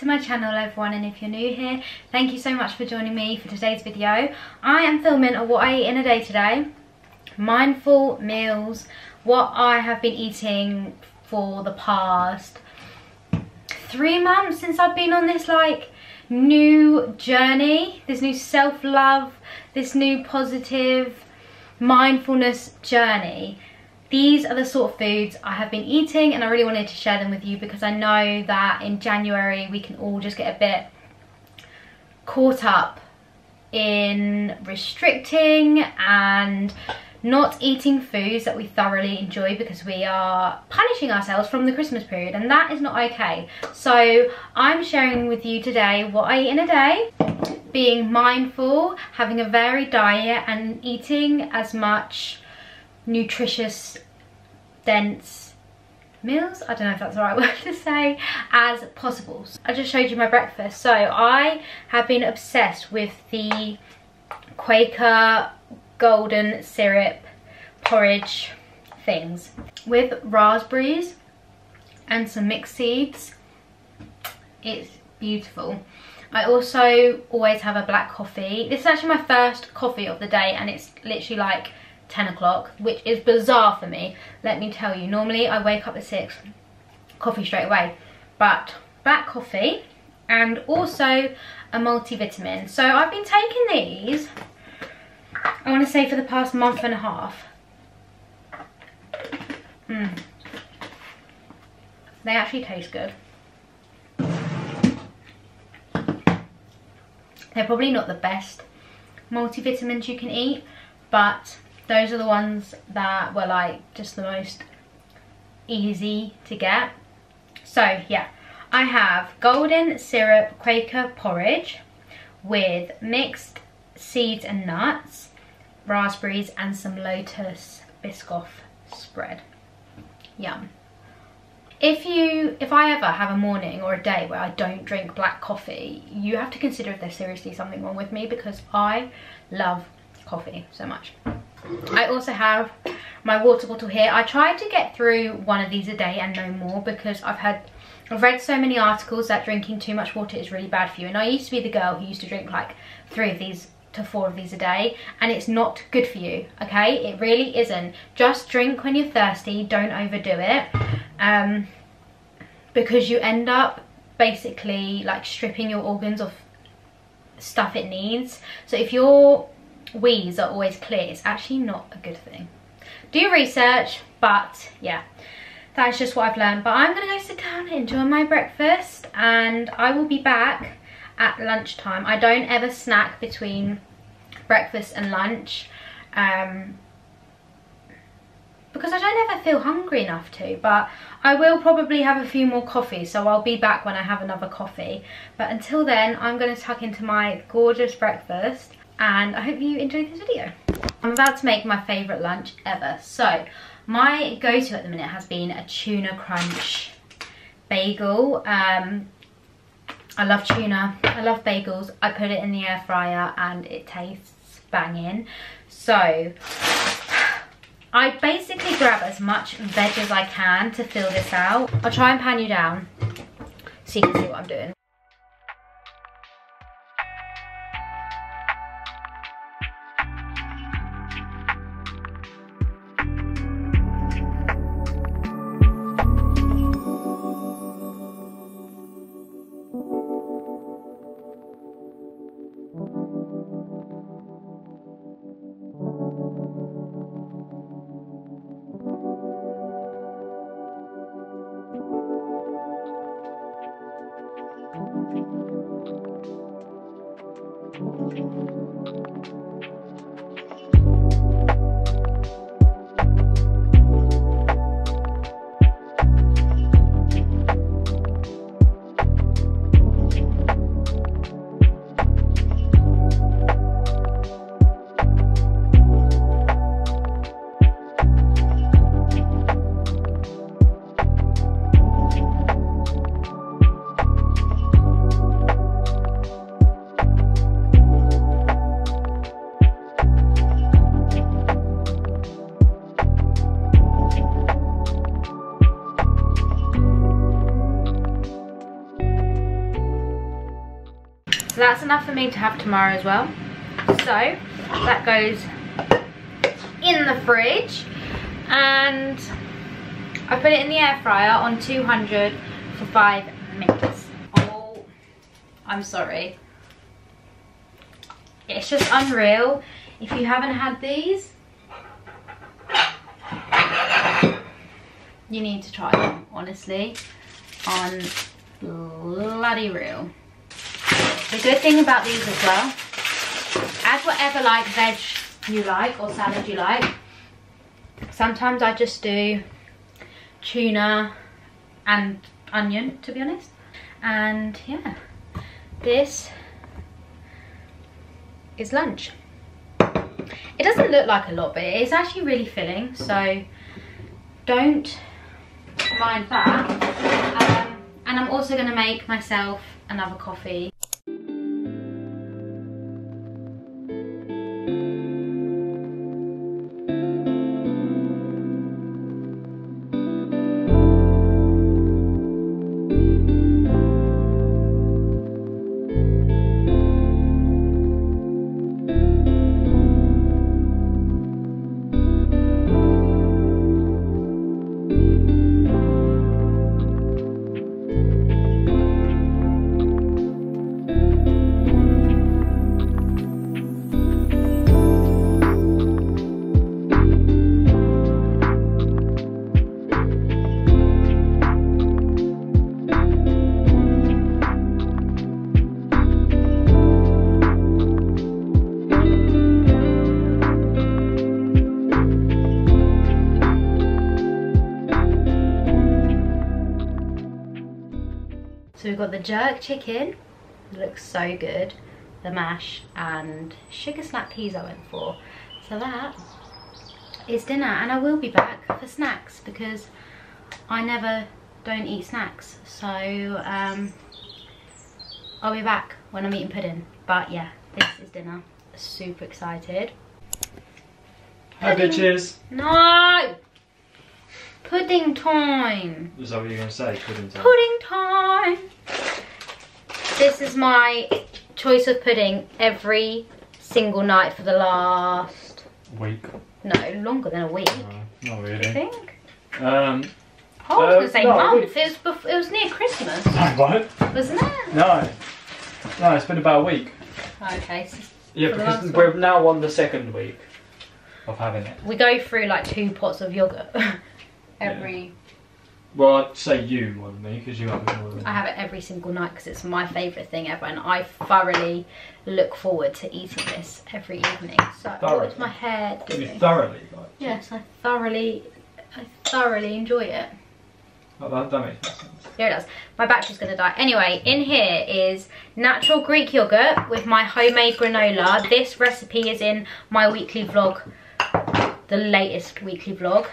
to my channel everyone, and if you're new here, thank you so much for joining me for today's video. I am filming a what I eat in a day today, mindful meals, what I have been eating for the past 3 months since I've been on this like new journey, this new self-love, this new positive mindfulness journey. These are the sort of foods I have been eating, and I really wanted to share them with you because I know that in January we can all just get a bit caught up in restricting and not eating foods that we thoroughly enjoy because we are punishing ourselves from the Christmas period, and that is not okay. So I'm sharing with you today what I eat in a day, being mindful, having a varied diet and eating as much nutritious, dense meals, I don't know if that's the right word to say, as possible. I just showed you my breakfast. So I have been obsessed with the Quaker golden syrup porridge things with raspberries and some mixed seeds. It's beautiful. I also always have a black coffee. This is actually my first coffee of the day, and it's literally like 10 o'clock, which is bizarre for me, let me tell you. Normally I wake up at 6, coffee straight away, but black coffee and also a multivitamin. So I've been taking these, I want to say for the past month and a half. They actually taste good. They're probably not the best multivitamins you can eat, but those are the ones that were like just the most easy to get. So yeah, I have golden syrup Quaker porridge with mixed seeds and nuts, raspberries and some lotus Biscoff spread. Yum. If I ever have a morning or a day where I don't drink black coffee, you have to consider if there's seriously something wrong with me, because I love coffee so much. I also have my water bottle here. I try to get through one of these a day and no more, because I've read so many articles that drinking too much water is really bad for you, and I used to be the girl who used to drink like 3 of these to 4 of these a day, and it's not good for you, okay? It really isn't. Just drink when you're thirsty, don't overdo it, because you end up basically like stripping your organs of stuff it needs. So if you're wheeze are always clear, it's actually not a good thing. Do research, but yeah, that's just what I've learned. But I'm gonna go sit down and enjoy my breakfast, and I will be back at lunchtime. I don't ever snack between breakfast and lunch because I don't ever feel hungry enough to, but I will probably have a few more coffees, so I'll be back when I have another coffee. But until then, I'm gonna tuck into my gorgeous breakfast, and I hope you enjoyed this video. I'm about to make my favourite lunch ever. So my go-to at the minute has been a tuna crunch bagel. I love tuna, I love bagels. I put it in the air fryer and it tastes banging. So I basically grab as much veg as I can to fill this out. I'll try and pan you down so you can see what I'm doing. that's enough for me to have tomorrow as well. So that goes in the fridge, and I put it in the air fryer on 200 for 5 minutes. Oh, I'm sorry. It's just unreal. If you haven't had these, you need to try them, honestly. On bloody real. The good thing about these as well, add whatever like veg you like or salad you like. Sometimes I just do tuna and onion, to be honest. And yeah, this is lunch. It doesn't look like a lot, but it is actually really filling, so don't mind that. And I'm also going to make myself another coffee. So we've got the jerk chicken, it looks so good, the mash and sugar snap peas I went for. So that is dinner, and I will be back for snacks because I never don't eat snacks. So I'll be back when I'm eating pudding. But yeah, this is dinner, super excited. Hi bitches. No! Pudding time! Is that what you were going to say? Pudding time. Pudding time! This is my choice of pudding every single night for the last... week. No, longer than a week. No, not really. Do you think? I was going to say no, month. It was near Christmas. No, what? Wasn't it? No. No, it's been about a week. Okay. So yeah, because we're now on the second week of having it. We go through like 2 pots of yoghurt. Every... yeah. Well, I'd say you more than me, because you have it more than me. I have it every single night, because it's my favourite thing ever, and I thoroughly look forward to eating this every evening. So, thoroughly. What is my hair doing? You thoroughly like it? Yes, I thoroughly enjoy it. Oh, that makes sense. Yeah, it does. My battery's going to die. Anyway, in here is natural Greek yoghurt with my homemade granola. This recipe is in my weekly vlog, the latest weekly vlog.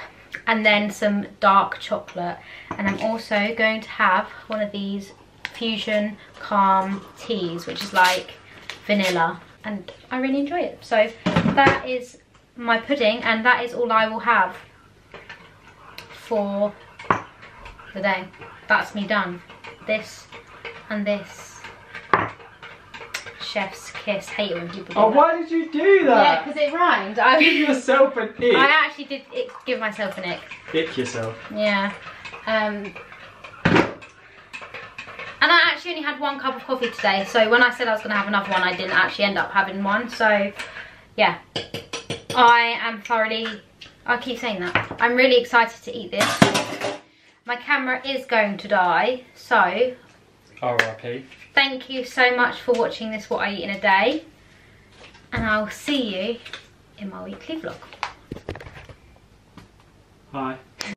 And then some dark chocolate, and I'm also going to have one of these fusion calm teas, which is like vanilla, and I really enjoy it. So that is my pudding, and that is all I will have for the day. That's me done. This and this. Chef's kiss. Hate it when people do that. Oh, why did you do that? Yeah, because it rhymed. I give yourself an ick. I actually did give myself an ick. Ick yourself. Yeah. And I actually only had 1 cup of coffee today, so when I said I was going to have another one, I didn't actually end up having one. So, yeah. I am thoroughly... I keep saying that. I'm really excited to eat this. My camera is going to die, so... R.I.P. Thank you so much for watching this What I Eat in a Day, and I'll see you in my weekly vlog. Bye.